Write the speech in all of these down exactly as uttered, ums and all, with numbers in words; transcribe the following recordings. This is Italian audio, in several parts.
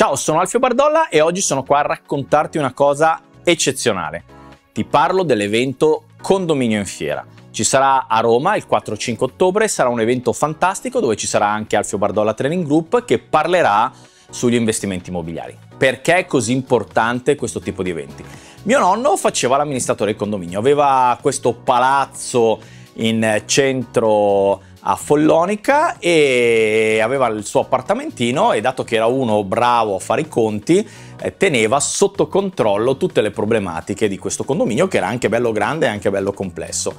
Ciao, sono Alfio Bardolla e oggi sono qua a raccontarti una cosa eccezionale. Ti parlo dell'evento Condominio in Fiera. Ci sarà a Roma il quattro e cinque ottobre, sarà un evento fantastico dove ci sarà anche Alfio Bardolla Training Group che parlerà sugli investimenti immobiliari. Perché è così importante questo tipo di eventi? Mio nonno faceva l'amministratore del condominio, aveva questo palazzo in centro a Follonica e aveva il suo appartamentino, e dato che era uno bravo a fare i conti eh, teneva sotto controllo tutte le problematiche di questo condominio, che era anche bello grande e anche bello complesso.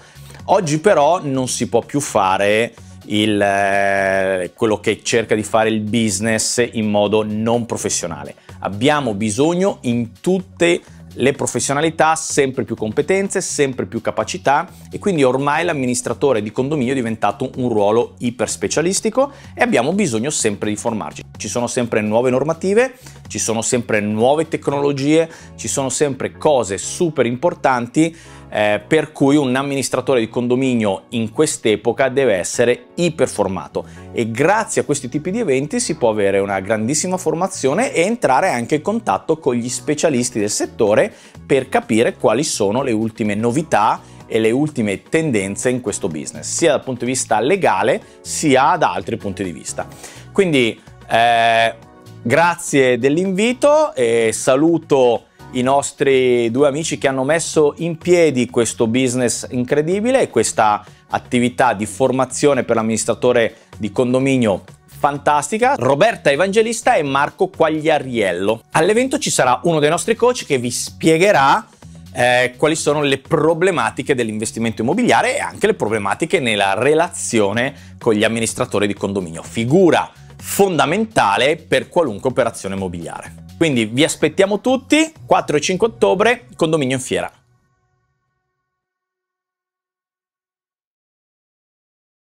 Oggi però non si può più fare il, eh, quello che cerca di fare il business in modo non professionale. Abbiamo bisogno in tutte le professionalità sempre più competenze, sempre più capacità, e quindi ormai l'amministratore di condominio è diventato un ruolo iperspecialistico e abbiamo bisogno sempre di formarci. Ci sono sempre nuove normative, ci sono sempre nuove tecnologie, ci sono sempre cose super importanti eh, per cui un amministratore di condominio in quest'epoca deve essere iperformato, e grazie a questi tipi di eventi si può avere una grandissima formazione e entrare anche in contatto con gli specialisti del settore per capire quali sono le ultime novità e le ultime tendenze in questo business, sia dal punto di vista legale sia da altri punti di vista. Quindi eh, grazie dell'invito e saluto i nostri due amici che hanno messo in piedi questo business incredibile e questa attività di formazione per l'amministratore di condominio fantastica, Roberta Evangelista e Marco Quagliariello. All'evento ci sarà uno dei nostri coach che vi spiegherà eh, quali sono le problematiche dell'investimento immobiliare e anche le problematiche nella relazione con gli amministratori di condominio, figura fondamentale per qualunque operazione immobiliare. Quindi vi aspettiamo tutti, quattro e cinque ottobre, Condominio in Fiera.